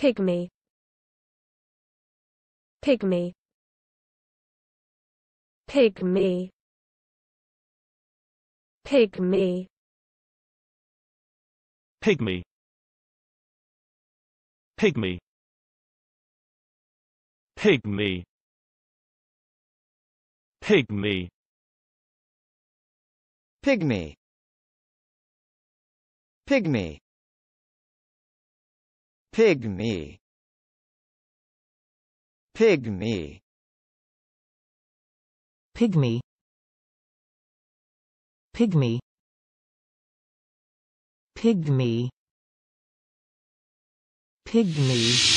Pygmy. Pygmy. Pygmy. Pygmy. Pygmy. Pygmy. Pygmy. Pygmy. Pygmy. Pygmy. Pygmy. Pygmy. Pygmy. Pygmy. Pygmy. Pygmy.